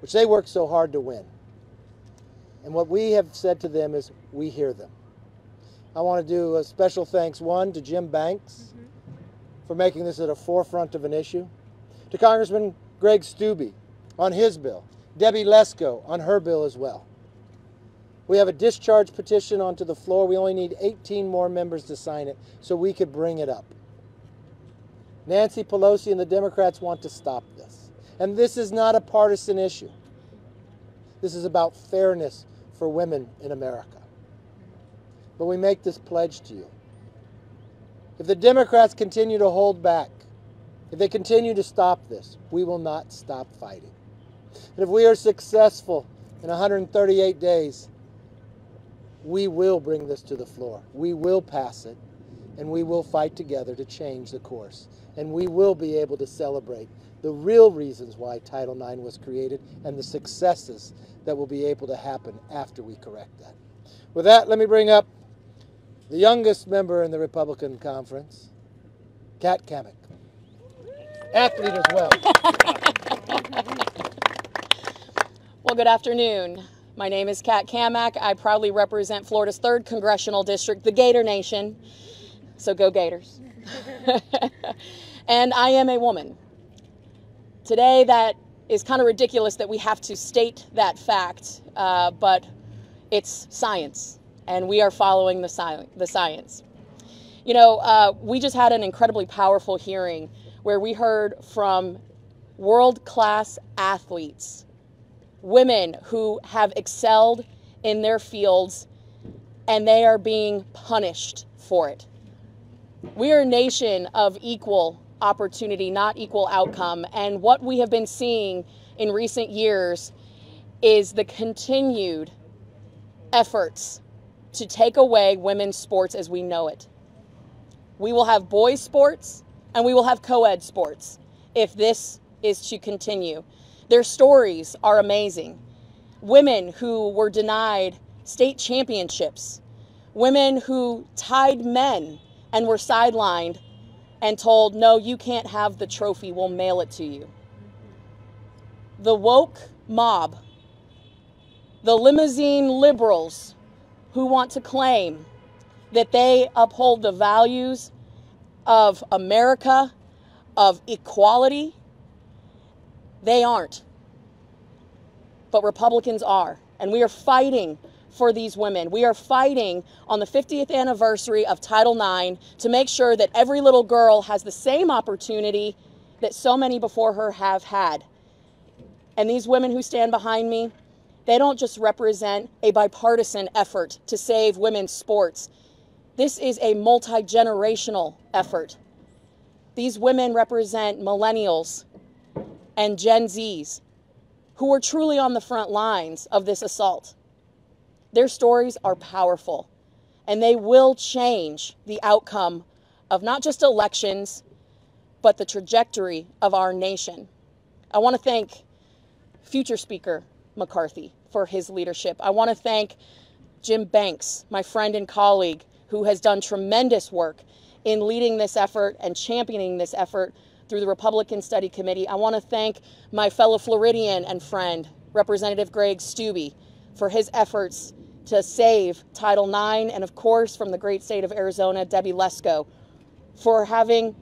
which they worked so hard to win. And what we have said to them is we hear them. I want to do a special thanks, one, to Jim Banks for making this at a forefront of an issue, to Congressman Greg Steube on his bill, Debbie Lesko on her bill as well. We have a discharge petition onto the floor. We only need 18 more members to sign it so we could bring it up. Nancy Pelosi and the Democrats want to stop this. And this is not a partisan issue. This is about fairness for women in America. But we make this pledge to you. If the Democrats continue to hold back, if they continue to stop this, we will not stop fighting. And if we are successful in 138 days, we will bring this to the floor. We will pass it. And we will fight together to change the course. And we will be able to celebrate the real reasons why Title IX was created and the successes that will be able to happen after we correct that. With that, let me bring up the youngest member in the Republican Conference, Kat Kammack, athlete as well. Well, good afternoon. My name is Kat Kammack. I proudly represent Florida's 3rd Congressional District, the Gator Nation. So go Gators. And I am a woman. Today that is kind of ridiculous that we have to state that fact, but it's science and we are following the science. You know, we just had an incredibly powerful hearing where we heard from world-class athletes, women who have excelled in their fields and they are being punished for it. We are a nation of equal opportunity, not equal outcome. And what we have been seeing in recent years is the continued efforts to take away women's sports as we know it. We will have boys' sports and we will have co-ed sports if this is to continue. Their stories are amazing. Women who were denied state championships, women who tied men and were sidelined and told, no, you can't have the trophy, we'll mail it to you. The woke mob, the limousine liberals who want to claim that they uphold the values of America, of equality, they aren't. But Republicans are, and we are fighting for these women. We are fighting on the 50th anniversary of Title IX to make sure that every little girl has the same opportunity that so many before her have had. And these women who stand behind me, they don't just represent a bipartisan effort to save women's sports. This is a multi-generational effort. These women represent millennials and Gen Zs who are truly on the front lines of this assault. Their stories are powerful, and they will change the outcome of not just elections, but the trajectory of our nation. I want to thank future Speaker McCarthy for his leadership. I want to thank Jim Banks, my friend and colleague, who has done tremendous work in leading this effort and championing this effort through the Republican Study Committee. I want to thank my fellow Floridian and friend, Representative Greg Steube, for his efforts to save Title IX, and of course, from the great state of Arizona, Debbie Lesko, for having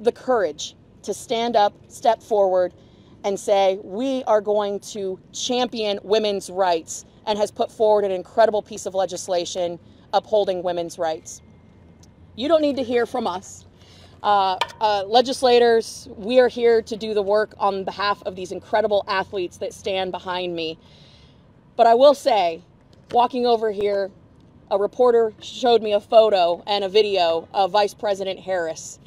the courage to stand up, step forward, and say, we are going to champion women's rights, and has put forward an incredible piece of legislation upholding women's rights. You don't need to hear from us. Legislators, we are here to do the work on behalf of these incredible athletes that stand behind me. But I will say, walking over here, a reporter showed me a photo and a video of Vice President Harris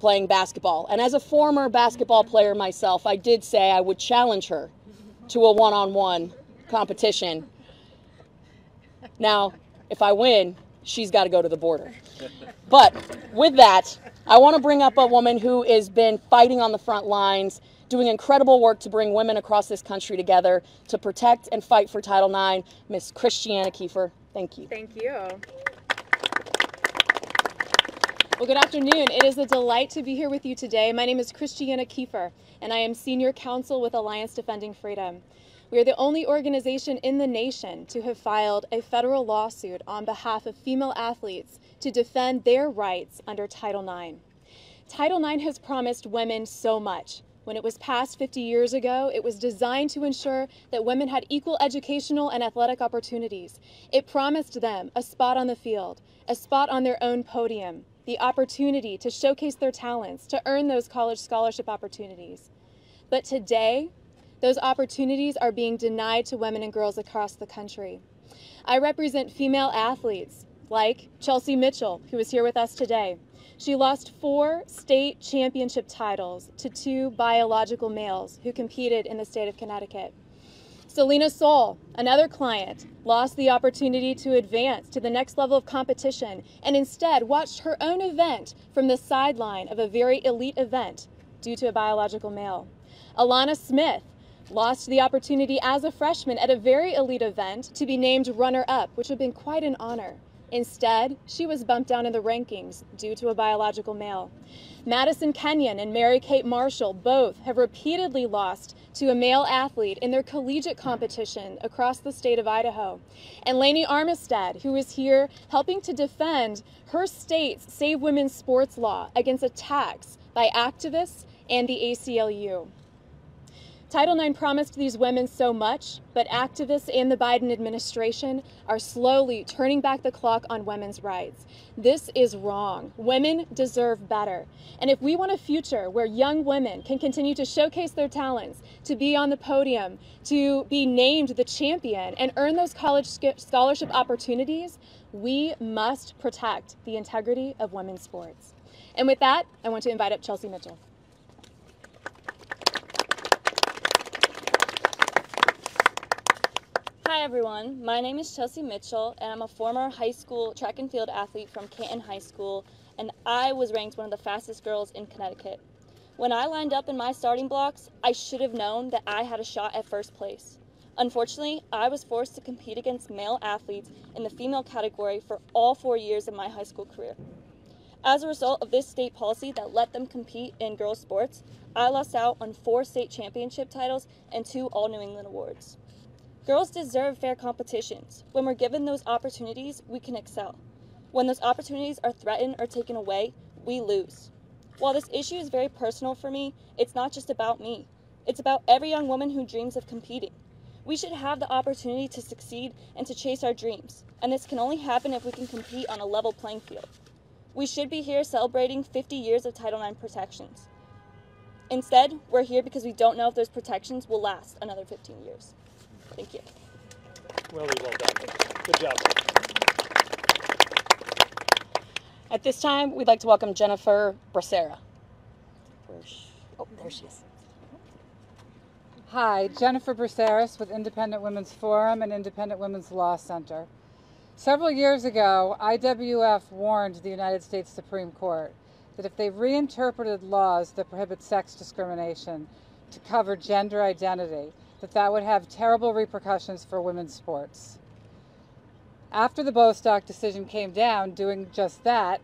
playing basketball. And as a former basketball player myself, I did say I would challenge her to a one-on-one competition. Now, if I win, she's got to go to the border. But with that, I want to bring up a woman who has been fighting on the front lines, doing incredible work to bring women across this country together to protect and fight for Title IX, Ms. Christiana Kiefer. Thank you. Thank you. Well, good afternoon. It is a delight to be here with you today. My name is Christiana Kiefer, and I am Senior Counsel with Alliance Defending Freedom. We are the only organization in the nation to have filed a federal lawsuit on behalf of female athletes to defend their rights under Title IX. Title IX has promised women so much. When it was passed 50 years ago, it was designed to ensure that women had equal educational and athletic opportunities. It promised them a spot on the field, a spot on their own podium, the opportunity to showcase their talents, to earn those college scholarship opportunities. But today, those opportunities are being denied to women and girls across the country. I represent female athletes like Chelsea Mitchell, who is here with us today. She lost 4 state championship titles to 2 biological males who competed in the state of Connecticut. Selena Soul, another client, lost the opportunity to advance to the next level of competition and instead watched her own event from the sideline of a very elite event due to a biological male. Alana Smith lost the opportunity as a freshman at a very elite event to be named runner-up, which would have been quite an honor. Instead, she was bumped down in the rankings due to a biological male. Madison Kenyon and Mary Kate Marshall both have repeatedly lost to a male athlete in their collegiate competition across the state of Idaho. And Lainey Armistead, who is here helping to defend her state's Save Women's Sports law against attacks by activists and the ACLU. Title IX promised these women so much, but activists and the Biden administration are slowly turning back the clock on women's rights. This is wrong. Women deserve better. And if we want a future where young women can continue to showcase their talents, to be on the podium, to be named the champion, and earn those college scholarship opportunities, we must protect the integrity of women's sports. And with that, I want to invite up Chelsea Mitchell. Hi everyone, my name is Chelsea Mitchell and I'm a former high school track and field athlete from Canton High School, and I was ranked one of the fastest girls in Connecticut. When I lined up in my starting blocks, I should have known that I had a shot at first place. Unfortunately, I was forced to compete against male athletes in the female category for all 4 years of my high school career. As a result of this state policy that let them compete in girls' sports, I lost out on 4 state championship titles and 2 All-New England awards. Girls deserve fair competitions. When we're given those opportunities, we can excel. When those opportunities are threatened or taken away, we lose. While this issue is very personal for me, it's not just about me. It's about every young woman who dreams of competing. We should have the opportunity to succeed and to chase our dreams, and this can only happen if we can compete on a level playing field. We should be here celebrating 50 years of Title IX protections. Instead, we're here because we don't know if those protections will last another 15 years. Thank you. Really well done. Good job. At this time, we'd like to welcome Jennifer Braceras. Oh, there she is. Hi, Jennifer Braceras with Independent Women's Forum and Independent Women's Law Center. Several years ago, IWF warned the United States Supreme Court that if they reinterpreted laws that prohibit sex discrimination to cover gender identity, that would have terrible repercussions for women's sports. After the Bostock decision came down, doing just that,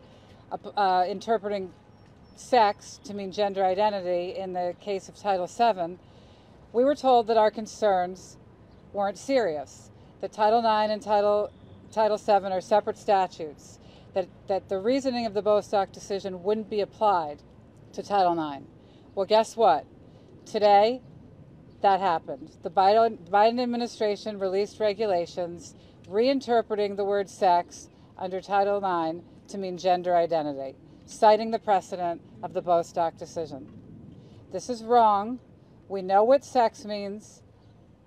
interpreting sex to mean gender identity in the case of Title VII, we were told that our concerns weren't serious, that Title IX and Title VII are separate statutes, that the reasoning of the Bostock decision wouldn't be applied to Title IX. Well, guess what? Today, that happened. The Biden administration released regulations reinterpreting the word sex under Title IX to mean gender identity, citing the precedent of the Bostock decision. This is wrong. We know what sex means.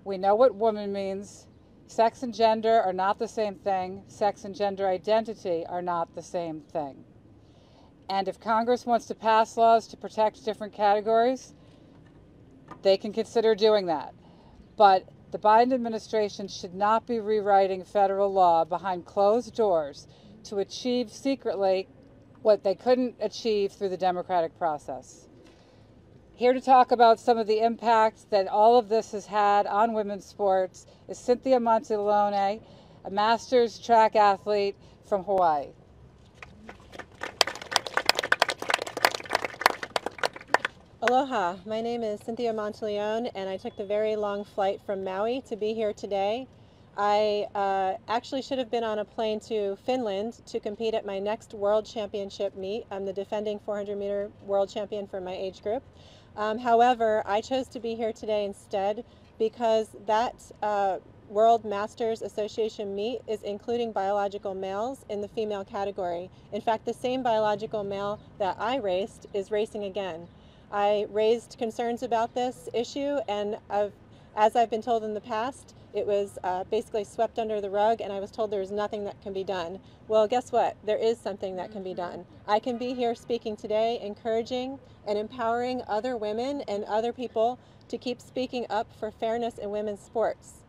We know what woman means. Sex and gender are not the same thing. Sex and gender identity are not the same thing. And if Congress wants to pass laws to protect different categories, they can consider doing that, but the Biden administration should not be rewriting federal law behind closed doors to achieve secretly what they couldn't achieve through the democratic process. Here to talk about some of the impacts that all of this has had on women's sports is Cynthia Monteleone, a master's track athlete from Hawaii. Aloha, my name is Cynthia Monteleone, and I took the very long flight from Maui to be here today. I actually should have been on a plane to Finland to compete at my next World Championship meet. I'm the defending 400-meter world champion for my age group. However, I chose to be here today instead because that World Masters Association meet is including biological males in the female category. In fact, the same biological male that I raced is racing again. I raised concerns about this issue, and as I've been told in the past, it was basically swept under the rug, and I was told there was nothing that can be done. Well, guess what? There is something that can be done. I can be here speaking today, encouraging and empowering other women and other people to keep speaking up for fairness in women's sports.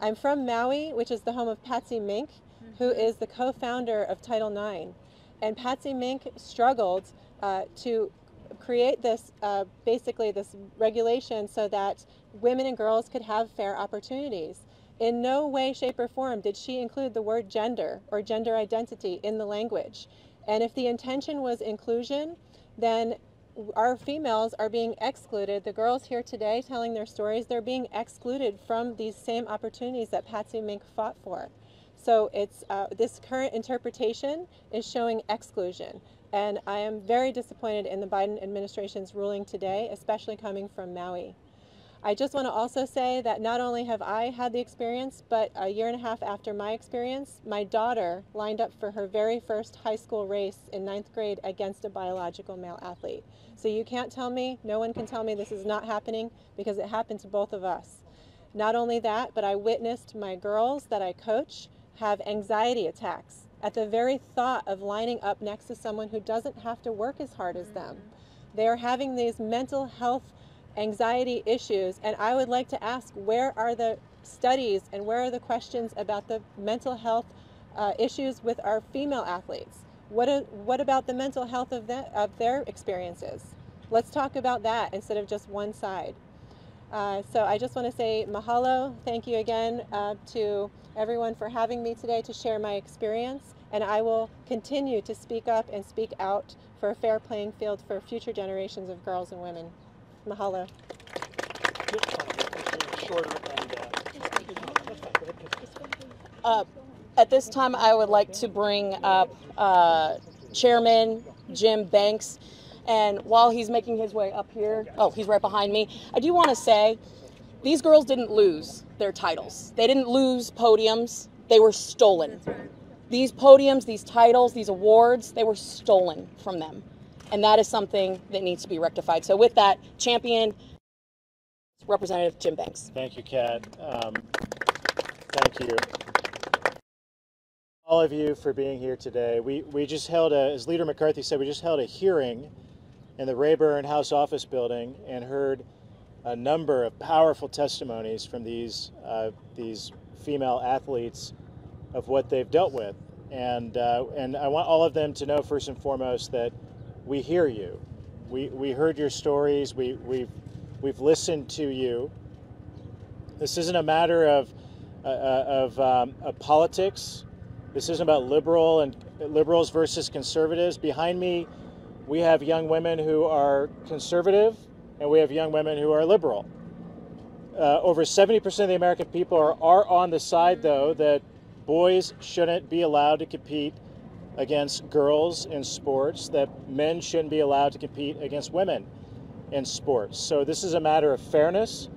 I'm from Maui, which is the home of Patsy Mink, who is the co-founder of Title IX. And Patsy Mink struggled to create this, basically this regulation so that women and girls could have fair opportunities. In no way, shape, or form did she include the word gender or gender identity in the language. And if the intention was inclusion, then our females are being excluded. The girls here today telling their stories, they're being excluded from these same opportunities that Patsy Mink fought for. So it's this current interpretation is showing exclusion. And I am very disappointed in the Biden administration's ruling today, especially coming from Maui. I just want to also say that not only have I had the experience, but a year and a half after my experience, my daughter lined up for her very first high school race in 9th grade against a biological male athlete. So you can't tell me, no one can tell me this is not happening, because it happened to both of us. Not only that, but I witnessed my girls that I coach have anxiety attacks at the very thought of lining up next to someone who doesn't have to work as hard as them. They are having these mental health anxiety issues, and I would like to ask, where are the studies and where are the questions about the mental health issues with our female athletes? What about the mental health of their experiences? Let's talk about that instead of just one side. So I just want to say mahalo, thank you again to everyone for having me today to share my experience, and I will continue to speak up and speak out for a fair playing field for future generations of girls and women. Mahalo. At this time, I would like to bring up Chairman Jim Banks. And while he's making his way up here, oh, he's right behind me. I do want to say, these girls didn't lose their titles. They didn't lose podiums. They were stolen. These podiums, these titles, these awards, they were stolen from them. And that is something that needs to be rectified. So with that, champion, Representative Jim Banks. Thank you, Kat. Thank you, all of you, for being here today. We just held, as Leader McCarthy said, we just held a hearing in the Rayburn House Office Building and heard a number of powerful testimonies from these female athletes of what they've dealt with. And I want all of them to know, first and foremost, that we hear you. We heard your stories. We've listened to you. This isn't a matter of politics. This isn't about liberals versus conservatives. Behind me, we have young women who are conservative, and we have young women who are liberal. Over 70% of the American people are on the side, though, that boys shouldn't be allowed to compete against girls in sports, that men shouldn't be allowed to compete against women in sports. So this is a matter of fairness.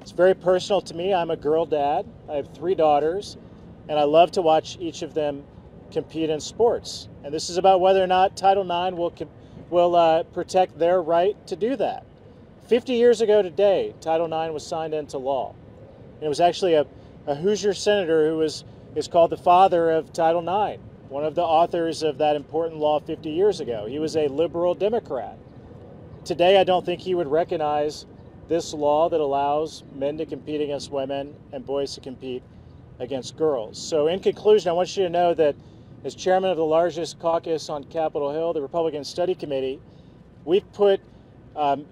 It's very personal to me. I'm a girl dad. I have 3 daughters, and I love to watch each of them compete in sports. And this is about whether or not Title IX will protect their right to do that. 50 years ago today, Title IX was signed into law. And it was actually a Hoosier senator who is called the father of Title IX, one of the authors of that important law 50 years ago. He was a liberal Democrat. Today, I don't think he would recognize this law that allows men to compete against women and boys to compete against girls. So in conclusion, I want you to know that as chairman of the largest caucus on Capitol Hill, the Republican Study Committee, we've put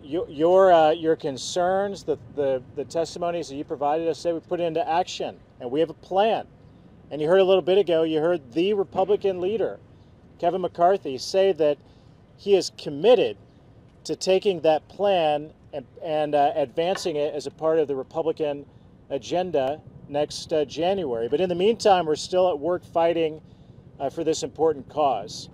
your concerns, the testimonies that you provided us today, we put into action, and we have a plan. And you heard a little bit ago, you heard the Republican leader, Kevin McCarthy, say that he is committed to taking that plan and advancing it as a part of the Republican agenda next January. But in the meantime, we're still at work fighting for this important cause.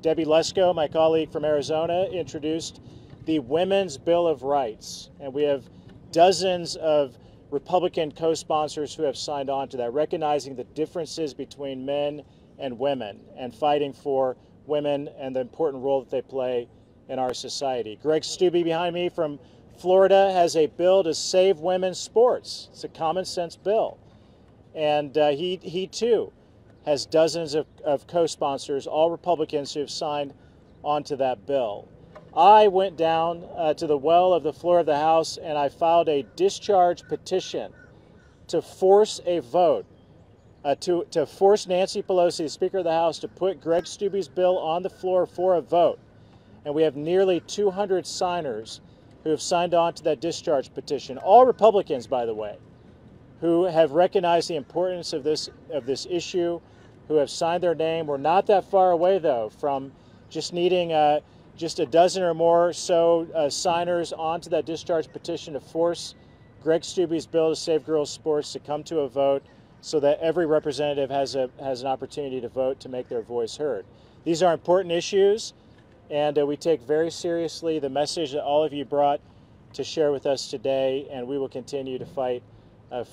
Debbie Lesko, my colleague from Arizona, introduced the Women's Bill of Rights, and we have dozens of Republican co-sponsors who have signed on to that, recognizing the differences between men and women and fighting for women and the important role that they play in our society. Greg Steube behind me from Florida has a bill to save women's sports. It's a common sense bill. And he too has dozens of co-sponsors, all Republicans who have signed onto that bill. I went down to the well of the floor of the House and I filed a discharge petition to force a vote, to force Nancy Pelosi, the Speaker of the House, to put Greg Steube's bill on the floor for a vote. And we have nearly 200 signers who have signed on to that discharge petition, all Republicans, by the way, who have recognized the importance of this issue, who have signed their name. We're not that far away, though, from just needing just a dozen or more so signers onto that discharge petition to force Greg Steube's bill to save girls' sports to come to a vote so that every representative has an opportunity to vote to make their voice heard. These are important issues, and we take very seriously the message that all of you brought to share with us today, and we will continue to fight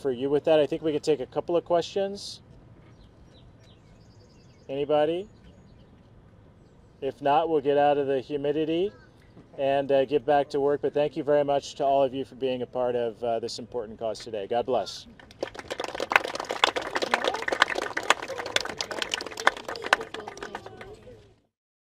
for you with that. I think we can take a couple of questions. Anybody? If not, we'll get out of the humidity and get back to work. But thank you very much to all of you for being a part of this important cause today. God bless.